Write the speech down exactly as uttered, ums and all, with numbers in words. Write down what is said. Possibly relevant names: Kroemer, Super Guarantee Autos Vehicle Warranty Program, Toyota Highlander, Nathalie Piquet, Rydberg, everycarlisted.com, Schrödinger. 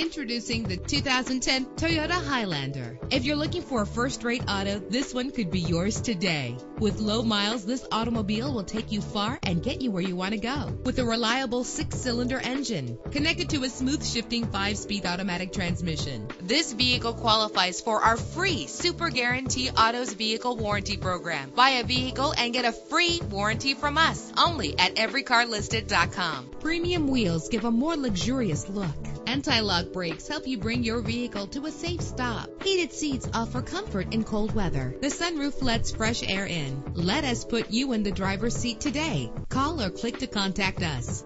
Introducing the two thousand ten Toyota Highlander. If you're looking for a first-rate auto, this one could be yours today. With low miles, this automobile will take you far and get you where you want to go. With a reliable six-cylinder engine connected to a smooth-shifting five-speed automatic transmission, this vehicle qualifies for our free Super Guarantee Autos Vehicle Warranty Program. Buy a vehicle and get a free warranty from us, only at every car listed dot com. Premium wheels give a more luxurious look. Anti-lock brakes help you bring your vehicle to a safe stop. Heated seats offer comfort in cold weather. The sunroof lets fresh air in. Let us put you in the driver's seat today. Call or click to contact us.